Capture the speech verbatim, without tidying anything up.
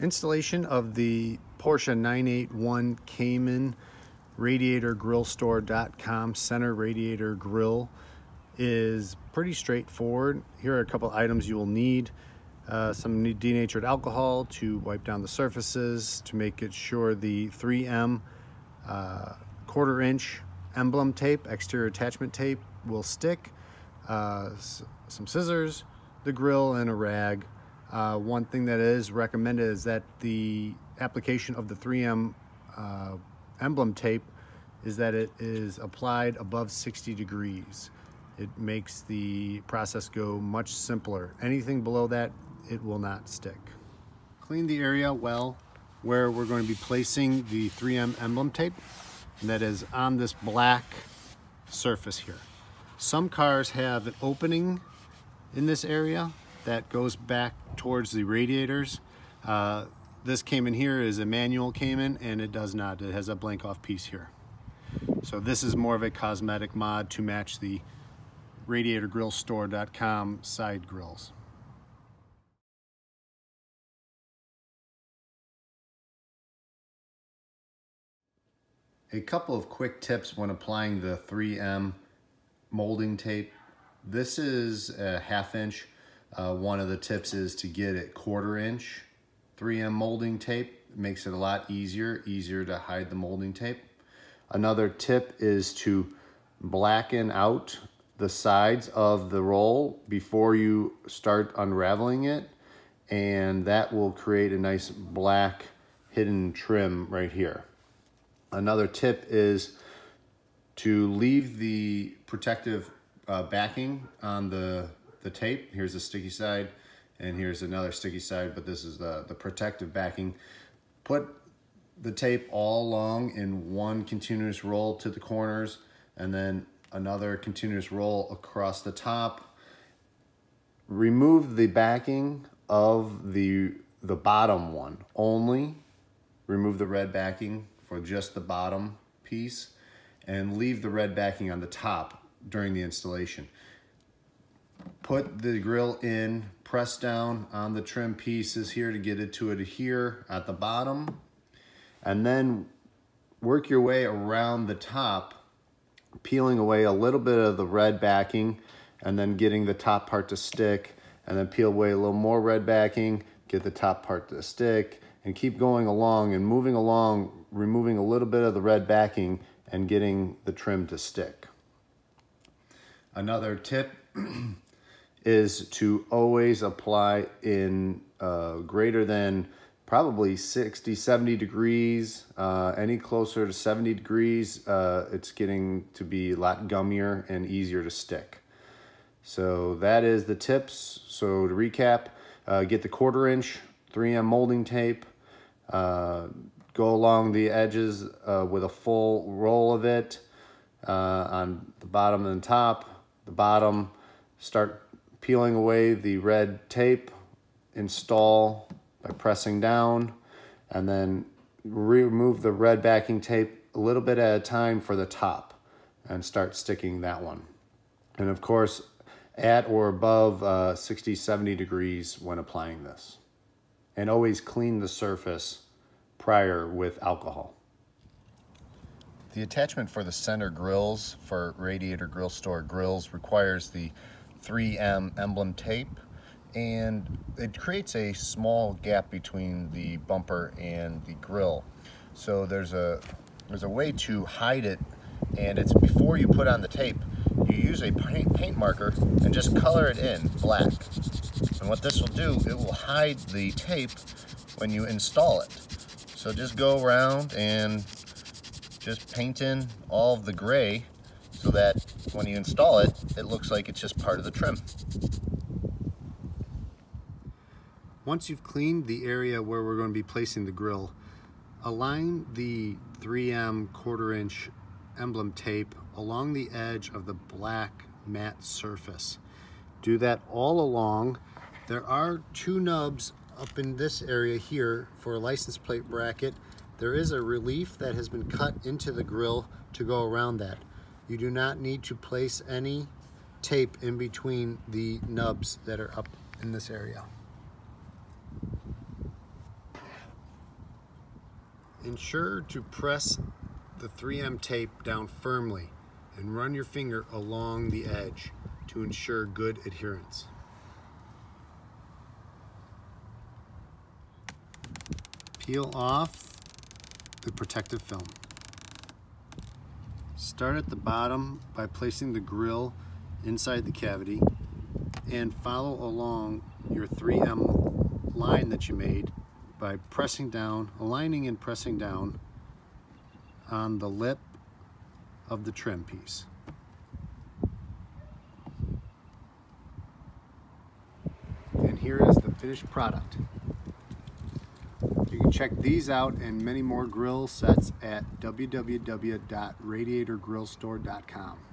Installation of the Porsche nine eighty-one Cayman Radiator Grill Store dot com center radiator grill is pretty straightforward. Here are a couple items you will need. Uh, some denatured alcohol to wipe down the surfaces, to make it sure the three M uh, quarter inch emblem tape, exterior attachment tape, will stick. Uh, some scissors, the grill, and a rag. Uh, one thing that is recommended is that the application of the three M uh, emblem tape is that it is applied above sixty degrees. It makes the process go much simpler. Anything below that, it will not stick. Clean the area well where we're going to be placing the three M emblem tape, and that is on this black surface here. Some cars have an opening in this area that goes back towards the radiators. Uh, this Cayman here is a manual Cayman, and it does not. It has a blank off piece here. So this is more of a cosmetic mod to match the Radiator Grill Store dot com side grills. A couple of quick tips when applying the three M molding tape. This is a half inch. Uh, one of the tips is to get it quarter inch three M molding tape. It makes it a lot easier, easier to hide the molding tape. Another tip is to blacken out the sides of the roll before you start unraveling it, and that will create a nice black hidden trim right here. Another tip is to leave the protective uh, backing on the, the tape. Here's the sticky side, and here's another sticky side, but this is the, the protective backing. Put the tape all along in one continuous roll to the corners, and then another continuous roll across the top. Remove the backing of the the bottom one only. Remove the red backing for just the bottom piece, and leave the red backing on the top during the installation. Put the grill in, press down on the trim pieces here to get it to adhere at the bottom, and then work your way around the top, peeling away a little bit of the red backing, and then getting the top part to stick, and then peel away a little more red backing, get the top part to stick, and keep going along and moving along, removing a little bit of the red backing and getting the trim to stick. Another tip is to always apply in uh, greater than probably sixty, seventy degrees. Uh, any closer to seventy degrees, uh, it's getting to be a lot gummier and easier to stick. So that is the tips. So to recap, uh, get the quarter inch three M molding tape, uh, go along the edges uh, with a full roll of it uh, on the bottom and the top. The bottom, start peeling away the red tape, install by pressing down, and then remove the red backing tape a little bit at a time for the top and start sticking that one. And of course, at or above uh, sixty, seventy degrees when applying this. And always clean the surface prior with alcohol. The attachment for the center grills for Radiator Grill Store grills requires the three M emblem tape, and it creates a small gap between the bumper and the grill. So there's a there's a way to hide it, and it's before you put on the tape, you use a paint, paint marker and just color it in black. And what this will do, it will hide the tape when you install it. So just go around and just paint in all of the gray so that when you install it, it looks like it's just part of the trim. Once you've cleaned the area where we're going to be placing the grill, align the three M quarter inch emblem tape along the edge of the black matte surface. Do that all along. There are two nubs up in this area here for a license plate bracket. There is a relief that has been cut into the grill to go around that. You do not need to place any tape in between the nubs that are up in this area. Ensure to press the three M tape down firmly and run your finger along the edge to ensure good adherence. Peel off the protective film. Start at the bottom by placing the grill inside the cavity and follow along your three M line that you made by pressing down, aligning and pressing down on the lip of the trim piece. And here is the finished product. You can check these out and many more grill sets at w w w dot radiator grill store dot com.